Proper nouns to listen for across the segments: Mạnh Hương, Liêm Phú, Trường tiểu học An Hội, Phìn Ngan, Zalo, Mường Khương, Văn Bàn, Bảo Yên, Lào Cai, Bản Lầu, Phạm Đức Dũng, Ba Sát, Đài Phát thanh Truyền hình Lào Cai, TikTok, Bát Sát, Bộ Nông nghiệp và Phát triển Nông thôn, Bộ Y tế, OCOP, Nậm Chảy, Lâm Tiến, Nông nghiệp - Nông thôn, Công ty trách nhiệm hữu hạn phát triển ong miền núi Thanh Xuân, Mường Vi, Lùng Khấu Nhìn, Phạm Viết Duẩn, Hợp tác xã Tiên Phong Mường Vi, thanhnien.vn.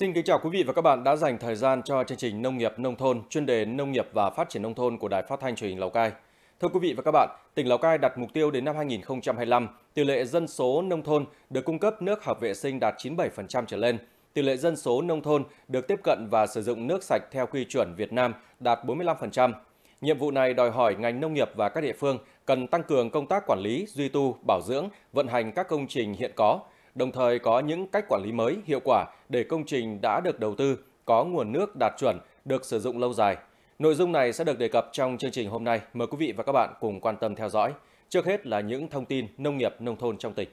Xin kính chào quý vị và các bạn đã dành thời gian cho chương trình Nông nghiệp Nông thôn, chuyên đề Nông nghiệp và Phát triển Nông thôn của Đài Phát thanh Truyền hình Lào Cai. Thưa quý vị và các bạn, tỉnh Lào Cai đặt mục tiêu đến năm 2025, tỷ lệ dân số nông thôn được cung cấp nước hợp vệ sinh đạt 97% trở lên, tỷ lệ dân số nông thôn được tiếp cận và sử dụng nước sạch theo quy chuẩn Việt Nam đạt 45%. Nhiệm vụ này đòi hỏi ngành nông nghiệp và các địa phương cần tăng cường công tác quản lý, duy tu, bảo dưỡng, vận hành các công trình hiện có, đồng thời có những cách quản lý mới, hiệu quả để công trình đã được đầu tư, có nguồn nước đạt chuẩn, được sử dụng lâu dài. Nội dung này sẽ được đề cập trong chương trình hôm nay. Mời quý vị và các bạn cùng quan tâm theo dõi. Trước hết là những thông tin nông nghiệp, nông thôn trong tỉnh.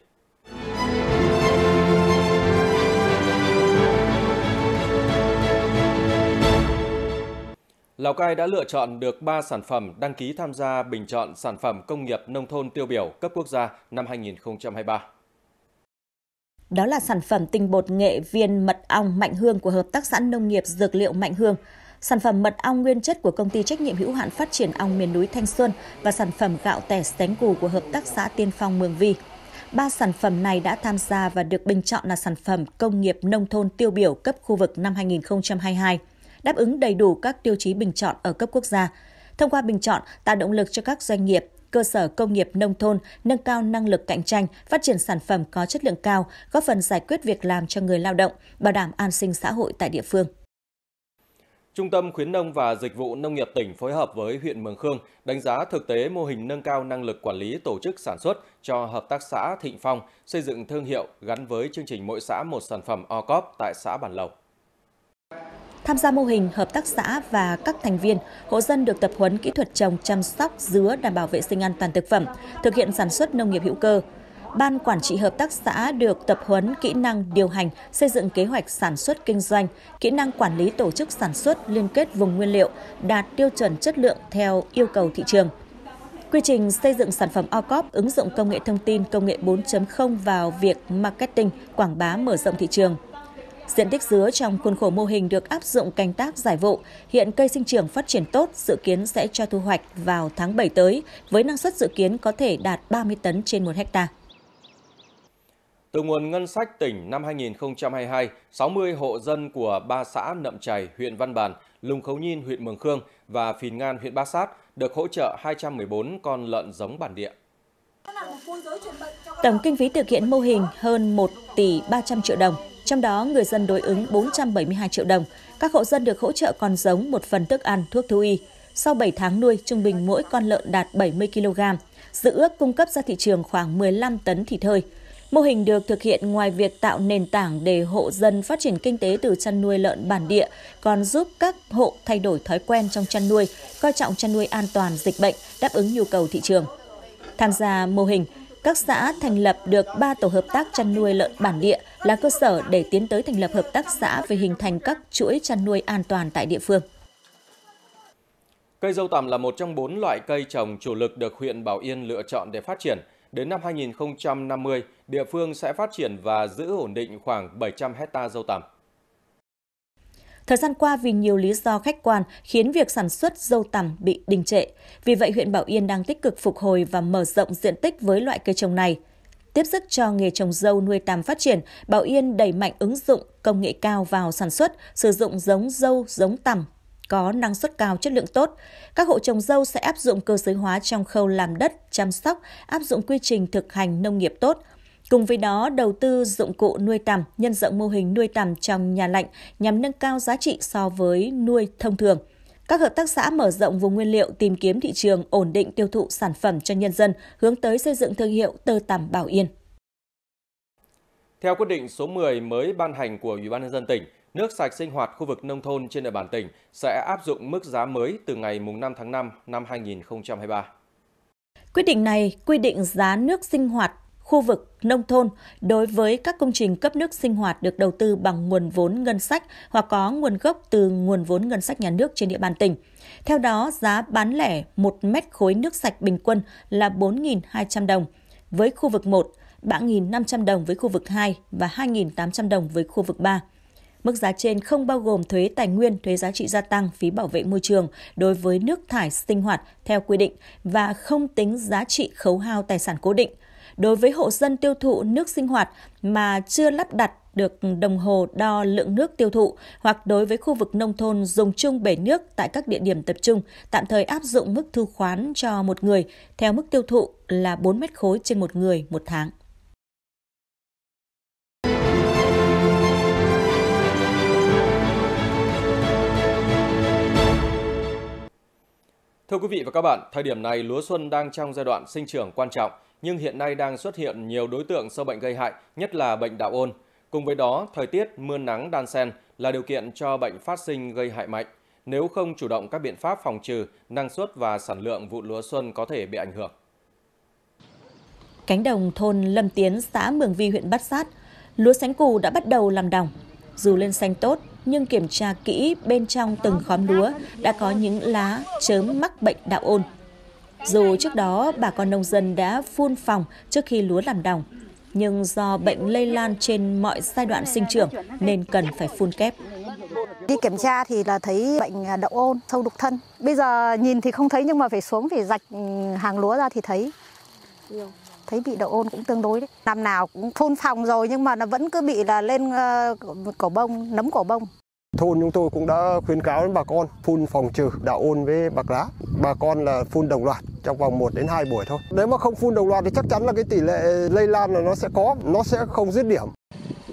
Lào Cai đã lựa chọn được 3 sản phẩm đăng ký tham gia bình chọn sản phẩm công nghiệp nông thôn tiêu biểu cấp quốc gia năm 2023. Đó là sản phẩm tinh bột nghệ viên mật ong Mạnh Hương của Hợp tác xã Nông nghiệp Dược liệu Mạnh Hương, sản phẩm mật ong nguyên chất của Công ty trách nhiệm hữu hạn phát triển ong miền núi Thanh Xuân và sản phẩm gạo tẻ sánh cù của Hợp tác xã Tiên Phong Mường Vi. 3 sản phẩm này đã tham gia và được bình chọn là sản phẩm công nghiệp nông thôn tiêu biểu cấp khu vực năm 2022, đáp ứng đầy đủ các tiêu chí bình chọn ở cấp quốc gia. Thông qua bình chọn, tạo động lực cho các doanh nghiệp, cơ sở công nghiệp nông thôn nâng cao năng lực cạnh tranh, phát triển sản phẩm có chất lượng cao, góp phần giải quyết việc làm cho người lao động, bảo đảm an sinh xã hội tại địa phương. Trung tâm khuyến nông và dịch vụ nông nghiệp tỉnh phối hợp với huyện Mường Khương đánh giá thực tế mô hình nâng cao năng lực quản lý tổ chức sản xuất cho Hợp tác xã Thịnh Phong, xây dựng thương hiệu gắn với chương trình mỗi xã một sản phẩm OCOP tại xã Bản Lầu. Tham gia mô hình, hợp tác xã và các thành viên, hộ dân được tập huấn kỹ thuật trồng, chăm sóc, dứa đảm bảo vệ sinh an toàn thực phẩm, thực hiện sản xuất nông nghiệp hữu cơ. Ban quản trị hợp tác xã được tập huấn kỹ năng điều hành, xây dựng kế hoạch sản xuất kinh doanh, kỹ năng quản lý tổ chức sản xuất, liên kết vùng nguyên liệu, đạt tiêu chuẩn chất lượng theo yêu cầu thị trường. Quy trình xây dựng sản phẩm OCOP ứng dụng công nghệ thông tin, công nghệ 4.0 vào việc marketing, quảng bá mở rộng thị trường. Diện tích dứa trong khuôn khổ mô hình được áp dụng canh tác giải vụ, hiện cây sinh trưởng phát triển tốt, dự kiến sẽ cho thu hoạch vào tháng 7 tới, với năng suất dự kiến có thể đạt 30 tấn trên 1 hectare. Từ nguồn ngân sách tỉnh năm 2022, 60 hộ dân của 3 xã Nậm Chảy, huyện Văn Bàn, Lùng Khấu Nhìn, huyện Mường Khương và Phìn Ngan, huyện Ba Sát được hỗ trợ 214 con lợn giống bản địa. Tổng kinh phí thực hiện mô hình hơn 1 tỷ 300 triệu đồng. Trong đó, người dân đối ứng 472 triệu đồng. Các hộ dân được hỗ trợ con giống, một phần thức ăn, thuốc thú y. Sau 7 tháng nuôi, trung bình mỗi con lợn đạt 70 kg. Dự ước cung cấp ra thị trường khoảng 15 tấn thịt hơi. Mô hình được thực hiện ngoài việc tạo nền tảng để hộ dân phát triển kinh tế từ chăn nuôi lợn bản địa, còn giúp các hộ thay đổi thói quen trong chăn nuôi, coi trọng chăn nuôi an toàn, dịch bệnh, đáp ứng nhu cầu thị trường. Tham gia mô hình, các xã thành lập được 3 tổ hợp tác chăn nuôi lợn bản địa là cơ sở để tiến tới thành lập hợp tác xã về hình thành các chuỗi chăn nuôi an toàn tại địa phương. Cây dâu tằm là một trong 4 loại cây trồng chủ lực được huyện Bảo Yên lựa chọn để phát triển. Đến năm 2050, địa phương sẽ phát triển và giữ ổn định khoảng 700 hectare dâu tằm. Thời gian qua, vì nhiều lý do khách quan khiến việc sản xuất dâu tằm bị đình trệ. Vì vậy, huyện Bảo Yên đang tích cực phục hồi và mở rộng diện tích với loại cây trồng này. Tiếp sức cho nghề trồng dâu nuôi tằm phát triển, Bảo Yên đẩy mạnh ứng dụng công nghệ cao vào sản xuất, sử dụng giống dâu, giống tằm có năng suất cao, chất lượng tốt. Các hộ trồng dâu sẽ áp dụng cơ giới hóa trong khâu làm đất, chăm sóc, áp dụng quy trình thực hành nông nghiệp tốt. Cùng với đó, đầu tư dụng cụ nuôi tằm, nhân rộng mô hình nuôi tằm trong nhà lạnh nhằm nâng cao giá trị so với nuôi thông thường. Các hợp tác xã mở rộng vùng nguyên liệu, tìm kiếm thị trường, ổn định tiêu thụ sản phẩm cho nhân dân, hướng tới xây dựng thương hiệu tơ tằm Bảo Yên. Theo quyết định số 10 mới ban hành của Ủy ban nhân dân tỉnh, nước sạch sinh hoạt khu vực nông thôn trên địa bàn tỉnh sẽ áp dụng mức giá mới từ ngày 5 tháng 5 năm 2023. Quyết định này quy định giá nước sinh hoạt khu vực nông thôn đối với các công trình cấp nước sinh hoạt được đầu tư bằng nguồn vốn ngân sách hoặc có nguồn gốc từ nguồn vốn ngân sách nhà nước trên địa bàn tỉnh. Theo đó, giá bán lẻ 1 mét khối nước sạch bình quân là 4.200 đồng với khu vực 1, 3.500 đồng với khu vực 2 và 2.800 đồng với khu vực 3. Mức giá trên không bao gồm thuế tài nguyên, thuế giá trị gia tăng, phí bảo vệ môi trường đối với nước thải sinh hoạt theo quy định và không tính giá trị khấu hao tài sản cố định. đối với hộ dân tiêu thụ nước sinh hoạt mà chưa lắp đặt được đồng hồ đo lượng nước tiêu thụ hoặc đối với khu vực nông thôn dùng chung bể nước tại các địa điểm tập trung, tạm thời áp dụng mức thu khoán cho một người theo mức tiêu thụ là 4 mét khối trên một người một tháng. Thưa quý vị và các bạn, thời điểm này lúa xuân đang trong giai đoạn sinh trưởng quan trọng, nhưng hiện nay đang xuất hiện nhiều đối tượng sâu bệnh gây hại, nhất là bệnh đạo ôn. Cùng với đó, thời tiết mưa nắng đan xen là điều kiện cho bệnh phát sinh gây hại mạnh. Nếu không chủ động các biện pháp phòng trừ, năng suất và sản lượng vụ lúa xuân có thể bị ảnh hưởng. Cánh đồng thôn Lâm Tiến, xã Mường Vi, huyện Bát Sát, lúa sánh cù đã bắt đầu làm đồng. Dù lên xanh tốt, nhưng kiểm tra kỹ bên trong từng khóm lúa đã có những lá chớm mắc bệnh đạo ôn. Dù trước đó bà con nông dân đã phun phòng trước khi lúa làm đồng, nhưng do bệnh lây lan trên mọi giai đoạn sinh trưởng nên cần phải phun kép. Đi kiểm tra thì là thấy bệnh đậu ôn, sâu đục thân. Bây giờ nhìn thì không thấy nhưng mà phải xuống phải rạch hàng lúa ra thì thấy bị đậu ôn cũng tương đối đấy. Năm nào cũng phun phòng rồi nhưng mà nó vẫn cứ bị là lên cổ bông, nấm cổ bông. Thôn chúng tôi cũng đã khuyến cáo đến bà con phun phòng trừ đạo ôn với bạc lá. Bà con là phun đồng loạt trong vòng 1 đến 2 buổi thôi. Nếu mà không phun đồng loạt thì chắc chắn là cái tỷ lệ lây lan là nó sẽ không dứt điểm.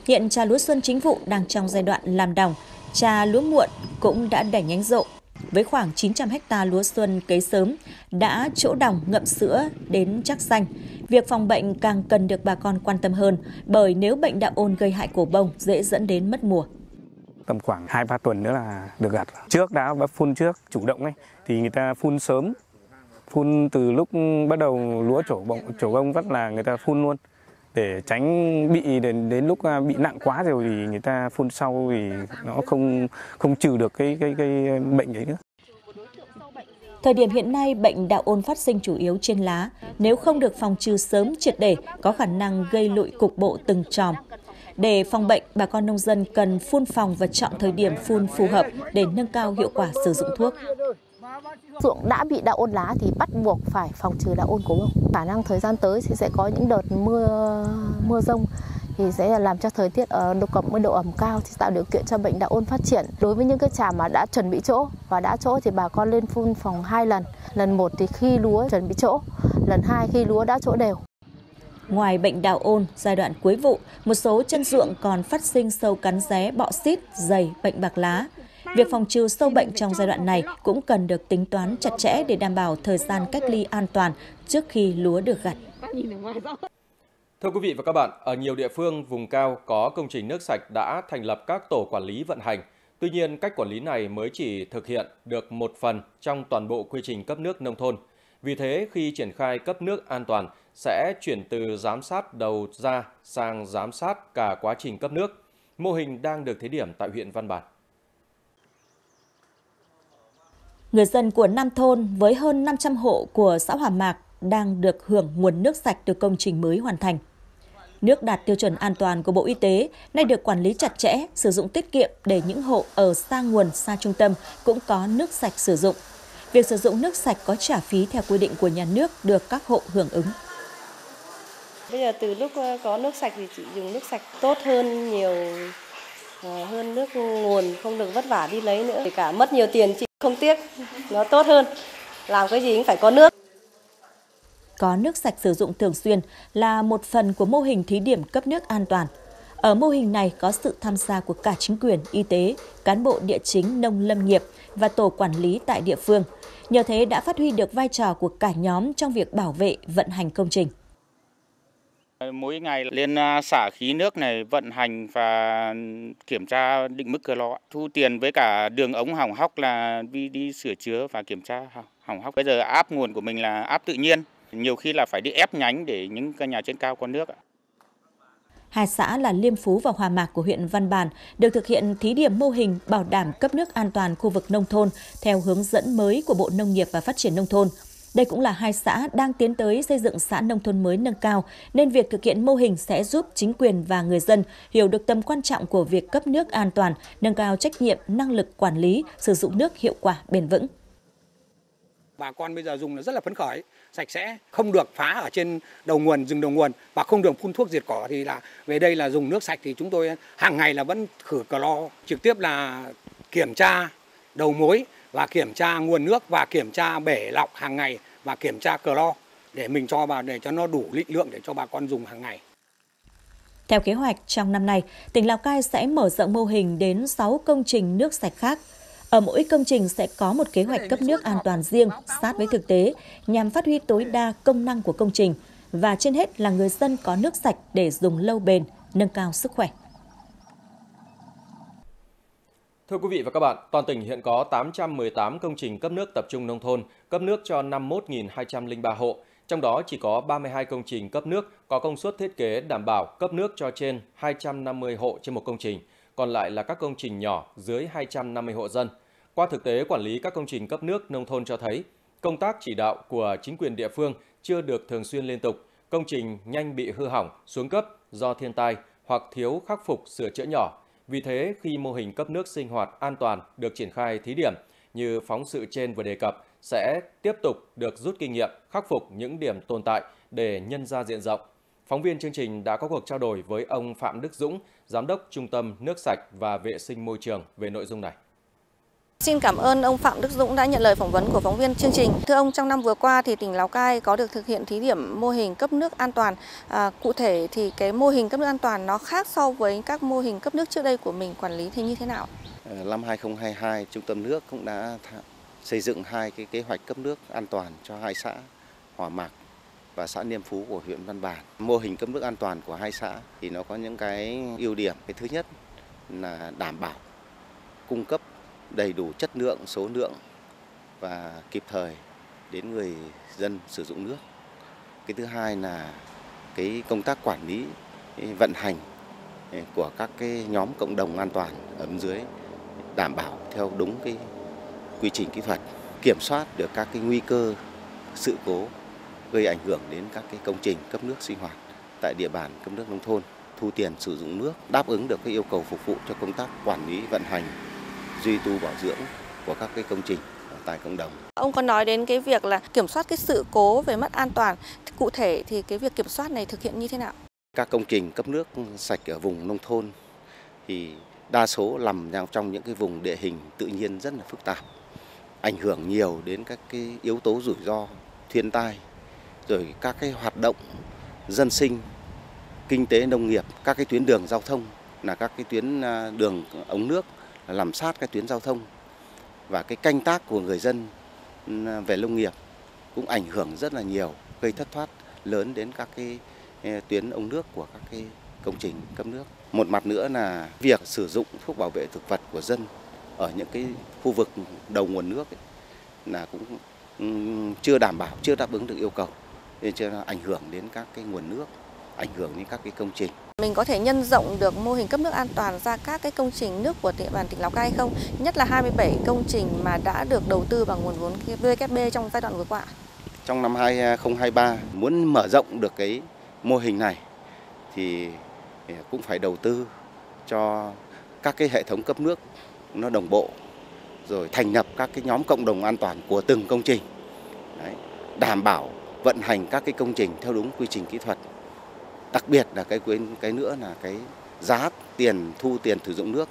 Hiện trà lúa xuân chính vụ đang trong giai đoạn làm đồng, trà lúa muộn cũng đã đẩy nhánh rộ. Với khoảng 900 ha lúa xuân cấy sớm đã chỗ đồng ngậm sữa đến chắc xanh. Việc phòng bệnh càng cần được bà con quan tâm hơn, bởi nếu bệnh đạo ôn gây hại cổ bông dễ dẫn đến mất mùa. Tầm khoảng 2-3 tuần nữa là được gặt. Trước đã phun trước chủ động ấy thì người ta phun sớm. Phun từ lúc bắt đầu lúa trổ bông vắt là người ta phun luôn để tránh bị đến lúc bị nặng quá rồi thì người ta phun sau thì nó không trừ được cái bệnh đấy nữa. Thời điểm hiện nay, bệnh đạo ôn phát sinh chủ yếu trên lá, nếu không được phòng trừ sớm triệt để có khả năng gây lụi cục bộ từng chòm. Để phòng bệnh, bà con nông dân cần phun phòng và chọn thời điểm phun phù hợp để nâng cao hiệu quả sử dụng thuốc. Ruộng đã bị đạo ôn lá thì bắt buộc phải phòng trừ đạo ôn cổ bông. Khả năng thời gian tới thì sẽ có những đợt mưa rông thì sẽ làm cho thời tiết độ ẩm cao thì tạo điều kiện cho bệnh đạo ôn phát triển. Đối với những cái trà mà đã chuẩn bị chỗ và đã chỗ thì bà con lên phun phòng 2 lần. Lần 1 thì khi lúa chuẩn bị chỗ, lần 2 khi lúa đã chỗ đều. Ngoài bệnh đạo ôn, giai đoạn cuối vụ, một số chân ruộng còn phát sinh sâu cắn ré, bọ xít, dày, bệnh bạc lá. Việc phòng trừ sâu bệnh trong giai đoạn này cũng cần được tính toán chặt chẽ để đảm bảo thời gian cách ly an toàn trước khi lúa được gặt. Thưa quý vị và các bạn, ở nhiều địa phương vùng cao có công trình nước sạch đã thành lập các tổ quản lý vận hành. Tuy nhiên, cách quản lý này mới chỉ thực hiện được một phần trong toàn bộ quy trình cấp nước nông thôn. Vì thế, khi triển khai cấp nước an toàn, sẽ chuyển từ giám sát đầu ra sang giám sát cả quá trình cấp nước. Mô hình đang được thí điểm tại huyện Văn Bàn. Người dân của 5 thôn với hơn 500 hộ của xã Hòa Mạc đang được hưởng nguồn nước sạch từ công trình mới hoàn thành. Nước đạt tiêu chuẩn an toàn của Bộ Y tế nay được quản lý chặt chẽ, sử dụng tiết kiệm để những hộ ở xa nguồn, xa trung tâm cũng có nước sạch sử dụng. Việc sử dụng nước sạch có trả phí theo quy định của nhà nước được các hộ hưởng ứng. Bây giờ từ lúc có nước sạch thì chị dùng nước sạch tốt hơn nhiều, hơn nước nguồn, không được vất vả đi lấy nữa. Kể cả mất nhiều tiền chị không tiếc, nó tốt hơn, làm cái gì cũng phải có nước. Có nước sạch sử dụng thường xuyên là một phần của mô hình thí điểm cấp nước an toàn. Ở mô hình này có sự tham gia của cả chính quyền, y tế, cán bộ địa chính, nông lâm nghiệp và tổ quản lý tại địa phương. Nhờ thế đã phát huy được vai trò của cả nhóm trong việc bảo vệ, vận hành công trình. Mỗi ngày lên xả khí nước này vận hành và kiểm tra định mức cửa lò, thu tiền với cả đường ống hỏng hóc là đi sửa chữa và kiểm tra hỏng hóc. Bây giờ áp nguồn của mình là áp tự nhiên, nhiều khi là phải đi ép nhánh để những căn nhà trên cao có nước. Hai xã là Liêm Phú và Hòa Mạc của huyện Văn Bàn được thực hiện thí điểm mô hình bảo đảm cấp nước an toàn khu vực nông thôn theo hướng dẫn mới của Bộ Nông nghiệp và Phát triển Nông thôn. Đây cũng là hai xã đang tiến tới xây dựng xã nông thôn mới nâng cao, nên việc thực hiện mô hình sẽ giúp chính quyền và người dân hiểu được tầm quan trọng của việc cấp nước an toàn, nâng cao trách nhiệm, năng lực quản lý, sử dụng nước hiệu quả bền vững. Bà con bây giờ dùng là rất là phấn khởi, sạch sẽ, không được phá ở trên đầu nguồn, rừng đầu nguồn và không được phun thuốc diệt cỏ thì là về đây là dùng nước sạch thì chúng tôi hàng ngày là vẫn khử clo, trực tiếp là kiểm tra đầu mối và kiểm tra nguồn nước và kiểm tra bể lọc hàng ngày và kiểm tra clo để mình cho vào để cho nó đủ định lượng để cho bà con dùng hàng ngày. Theo kế hoạch trong năm nay, tỉnh Lào Cai sẽ mở rộng mô hình đến 6 công trình nước sạch khác. Ở mỗi công trình sẽ có một kế hoạch cấp nước an toàn riêng sát với thực tế nhằm phát huy tối đa công năng của công trình và trên hết là người dân có nước sạch để dùng lâu bền, nâng cao sức khỏe. Thưa quý vị và các bạn, toàn tỉnh hiện có 818 công trình cấp nước tập trung nông thôn, cấp nước cho 51.203 hộ. Trong đó chỉ có 32 công trình cấp nước có công suất thiết kế đảm bảo cấp nước cho trên 250 hộ trên một công trình, còn lại là các công trình nhỏ dưới 250 hộ dân. Qua thực tế quản lý các công trình cấp nước nông thôn cho thấy, công tác chỉ đạo của chính quyền địa phương chưa được thường xuyên liên tục, công trình nhanh bị hư hỏng, xuống cấp do thiên tai hoặc thiếu khắc phục sửa chữa nhỏ. Vì thế, khi mô hình cấp nước sinh hoạt an toàn được triển khai thí điểm, như phóng sự trên vừa đề cập, sẽ tiếp tục được rút kinh nghiệm, khắc phục những điểm tồn tại để nhân ra diện rộng. Phóng viên chương trình đã có cuộc trao đổi với ông Phạm Đức Dũng, Giám đốc Trung tâm Nước sạch và vệ sinh môi trường về nội dung này. Xin cảm ơn ông Phạm Đức Dũng đã nhận lời phỏng vấn của phóng viên chương trình. Thưa ông, trong năm vừa qua thì tỉnh Lào Cai có được thực hiện thí điểm mô hình cấp nước an toàn. Cụ thể thì cái mô hình cấp nước an toàn nó khác so với các mô hình cấp nước trước đây của mình quản lý thì như thế nào? Năm 2022, Trung tâm Nước cũng đã xây dựng hai cái kế hoạch cấp nước an toàn cho hai xã Hòa Mạc và xã Liêm Phú của huyện Văn Bàn. Mô hình cấp nước an toàn của hai xã thì nó có những cái ưu điểm. Cái thứ nhất là đảm bảo cung cấp đầy đủ chất lượng, số lượng và kịp thời đến người dân sử dụng nước. Cái thứ hai là cái công tác quản lý, vận hành của các cái nhóm cộng đồng an toàn ở dưới đảm bảo theo đúng cái quy trình kỹ thuật, kiểm soát được các cái nguy cơ sự cố gây ảnh hưởng đến các cái công trình cấp nước sinh hoạt tại địa bàn cấp nước nông thôn, thu tiền sử dụng nước, đáp ứng được cái yêu cầu phục vụ cho công tác quản lý, vận hành, duy tu bảo dưỡng của các cái công trình tại cộng đồng. Ông có nói đến cái việc là kiểm soát cái sự cố về mất an toàn, cụ thể thì cái việc kiểm soát này thực hiện như thế nào? Các công trình cấp nước sạch ở vùng nông thôn thì đa số nằm trong những cái vùng địa hình tự nhiên rất là phức tạp, ảnh hưởng nhiều đến các cái yếu tố rủi ro, thiên tai, rồi các cái hoạt động dân sinh, kinh tế nông nghiệp, các cái tuyến đường giao thông là các cái tuyến đường ống nước làm sát các tuyến giao thông và cái canh tác của người dân về nông nghiệp cũng ảnh hưởng rất là nhiều, gây thất thoát lớn đến các cái tuyến ống nước của các cái công trình cấp nước. Một mặt nữa là việc sử dụng thuốc bảo vệ thực vật của dân ở những cái khu vực đầu nguồn nước ấy, là cũng chưa đảm bảo, chưa đáp ứng được yêu cầu, nên chưa ảnh hưởng đến các cái nguồn nước, ảnh hưởng đến các cái công trình. Mình có thể nhân rộng được mô hình cấp nước an toàn ra các cái công trình nước của địa bàn tỉnh Lào Cai không? Nhất là 27 công trình mà đã được đầu tư bằng nguồn vốn VKB trong giai đoạn vừa qua. Trong năm 2023 muốn mở rộng được cái mô hình này thì cũng phải đầu tư cho các cái hệ thống cấp nước nó đồng bộ, rồi thành lập các cái nhóm cộng đồng an toàn của từng công trình. Đấy, đảm bảo vận hành các cái công trình theo đúng quy trình kỹ thuật. Đặc biệt là cái nữa là cái giá tiền thu tiền sử dụng nước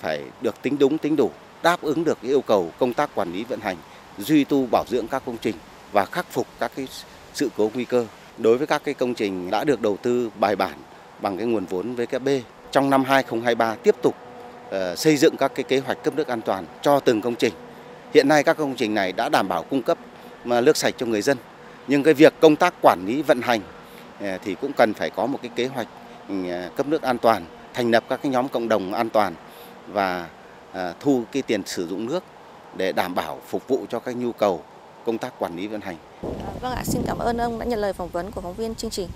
phải được tính đúng tính đủ, đáp ứng được yêu cầu công tác quản lý vận hành, duy tu bảo dưỡng các công trình và khắc phục các cái sự cố nguy cơ. Đối với các cái công trình đã được đầu tư bài bản bằng cái nguồn vốn VKB, trong năm 2023 tiếp tục xây dựng các cái kế hoạch cấp nước an toàn cho từng công trình. Hiện nay các công trình này đã đảm bảo cung cấp nước sạch cho người dân, nhưng cái việc công tác quản lý vận hành thì cũng cần phải có một cái kế hoạch cấp nước an toàn, thành lập các cái nhóm cộng đồng an toàn và thu cái tiền sử dụng nước để đảm bảo phục vụ cho các nhu cầu công tác quản lý vận hành. Vâng ạ, xin cảm ơn ông đã nhận lời phỏng vấn của phóng viên chương trình.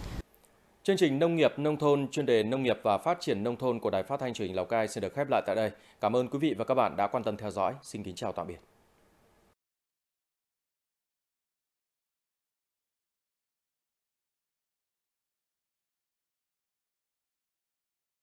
Chương trình Nông nghiệp Nông thôn chuyên đề Nông nghiệp và Phát triển Nông thôn của Đài Phát thanh Truyền hình Lào Cai sẽ được khép lại tại đây. Cảm ơn quý vị và các bạn đã quan tâm theo dõi. Xin kính chào tạm biệt.